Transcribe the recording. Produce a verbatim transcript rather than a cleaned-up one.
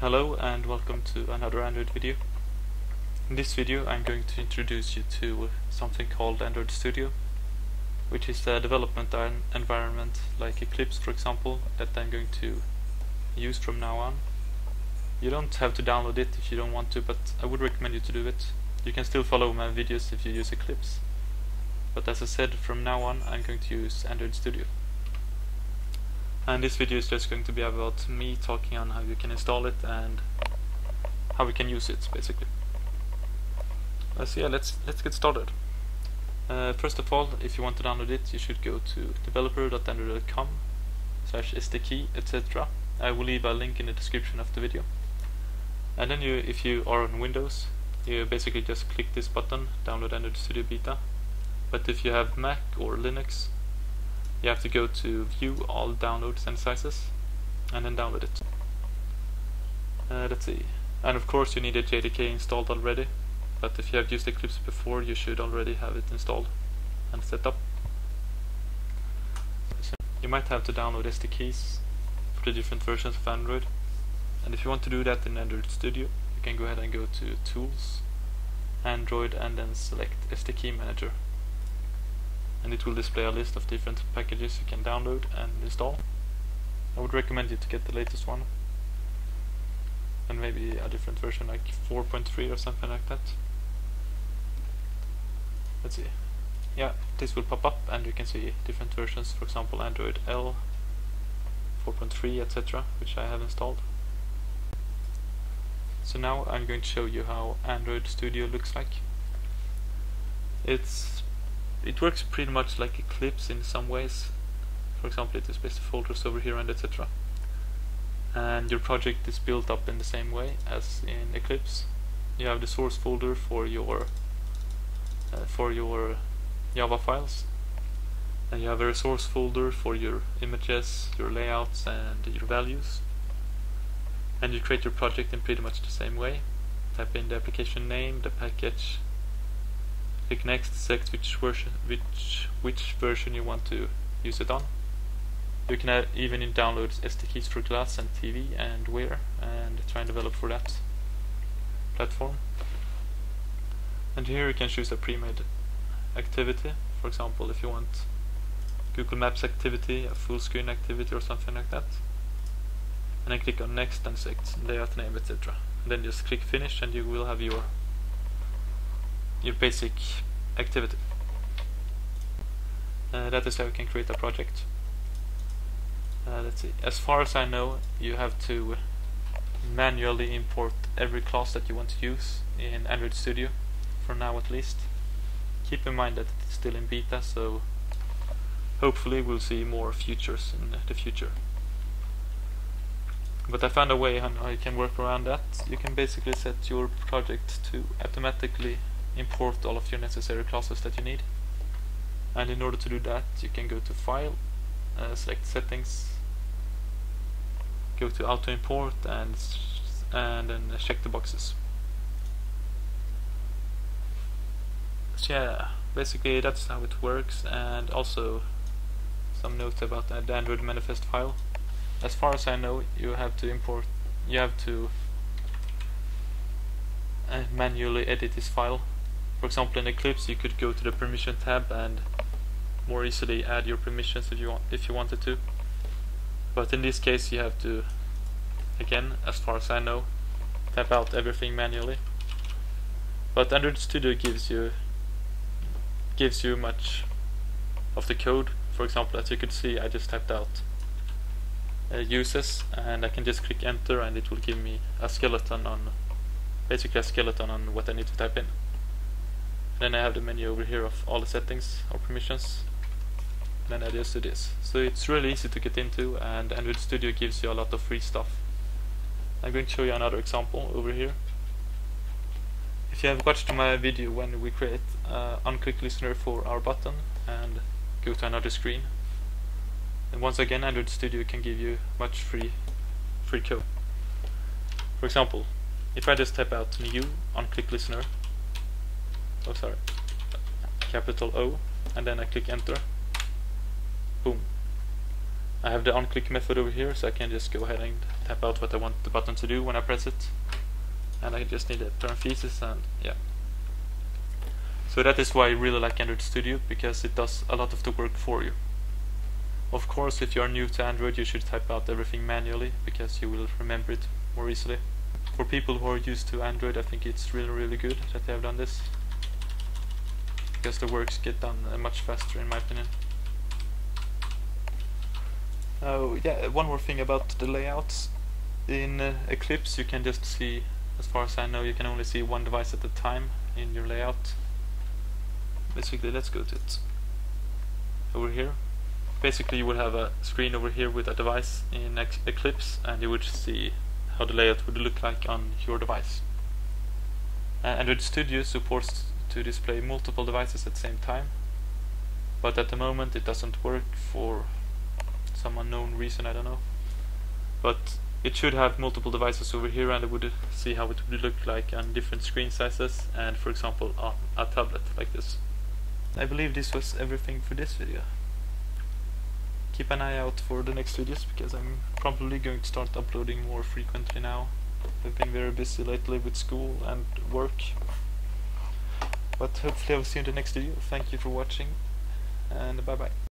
Hello and welcome to another Android video. In this video I'm going to introduce you to something called Android Studio, which is a development environment like Eclipse, for example, that I'm going to use from now on. You don't have to download it if you don't want to, but I would recommend you to do it. You can still follow my videos if you use Eclipse, but as I said, from now on I'm going to use Android Studio. And this video is just going to be about me talking on how you can install it and how we can use it, basically. Uh, so yeah, let's let's get started. Uh, first of all, if you want to download it, you should go to developer dot android dot com slash S D K, et cetera. I will leave a link in the description of the video. And then, you, if you are on Windows, you basically just click this button, download Android Studio Beta. But if you have Mac or Linux, you have to go to view all downloads and sizes and then download it. Uh, let's see. And of course you need a J D K installed already, but if you have used Eclipse before, you should already have it installed and set up. So you might have to download S D Ks for the different versions of Android, and if you want to do that in Android Studio, you can go ahead and go to Tools, Android, and then select S D K Manager. And it will display a list of different packages you can download and install. I would recommend you to get the latest one, and maybe a different version like four point three or something like that. Let's see. Yeah, this will pop up and you can see different versions, for example Android L, four point three, et cetera, which I have installed. So now I'm going to show you how Android Studio looks like. It's It works pretty much like Eclipse in some ways. For example, it displays the folders over here and et cetera. And your project is built up in the same way as in Eclipse. You have the source folder for your uh, for your Java files, and you have a resource folder for your images, your layouts, and your values. And you create your project in pretty much the same way. Type in the application name, the package. Click next, select which version which which version you want to use it on. You can even download S D Ks for glass and T V and Wear and try and develop for that platform. And here you can choose a pre-made activity. For example, if you want Google Maps activity, a full screen activity or something like that. And then click on next and select layout name, et cetera. And then just click finish and you will have your your basic activity. Uh, that is how you can create a project. Uh, let's see. As far as I know, you have to manually import every class that you want to use in Android Studio, for now at least. Keep in mind that it's still in beta, so hopefully we'll see more features in the future. But I found a way on how you can work around that. You can basically set your project to automatically import all of your necessary classes that you need, and in order to do that you can go to File, uh, select Settings, go to Auto Import, and and then check the boxes. So yeah, basically that's how it works. And also some notes about the Android manifest file. As far as I know, you have to import you have to uh, manually edit this file. For example, in Eclipse, you could go to the permission tab and more easily add your permissions if you want, if you wanted to. But in this case, you have to, again, as far as I know, type out everything manually. But Android Studio gives you gives you much of the code. For example, as you could see, I just typed out uh, uses, and I can just click enter, and it will give me a skeleton on, basically a skeleton on what I need to type in. Then I have the menu over here of all the settings or permissions. Then I just do this. So it's really easy to get into, and Android Studio gives you a lot of free stuff. I'm going to show you another example over here. If you have watched my video when we create uh, unclick listener for our button and go to another screen, and once again Android Studio can give you much free free code. For example, if I just type out new unclick listener, oh sorry, capital O, and then I click enter, boom, I have the onClick method over here, so I can just go ahead and type out what I want the button to do when I press it, and I just need a parenthesis, and yeah. So that is why I really like Android Studio, because it does a lot of the work for you. Of course, if you are new to Android, you should type out everything manually, because you will remember it more easily. For people who are used to Android, I think it's really really good that they have done this, because the works get done uh, much faster, in my opinion. Oh yeah, one more thing about the layouts. In uh, Eclipse you can just see, as far as I know, you can only see one device at a time in your layout. Basically, let's go to it over here. Basically you will have a screen over here with a device in Eclipse, and you would see how the layout would look like on your device. Uh, Android Studio supports to display multiple devices at the same time, but at the moment it doesn't work for some unknown reason, I don't know. But it should have multiple devices over here, and I would see how it would look like on different screen sizes, and for example on a tablet like this. I believe this was everything for this video. Keep an eye out for the next videos, because I'm probably going to start uploading more frequently now. I've been very busy lately with school and work, but hopefully I will see you in the next video. Thank you for watching, and bye bye.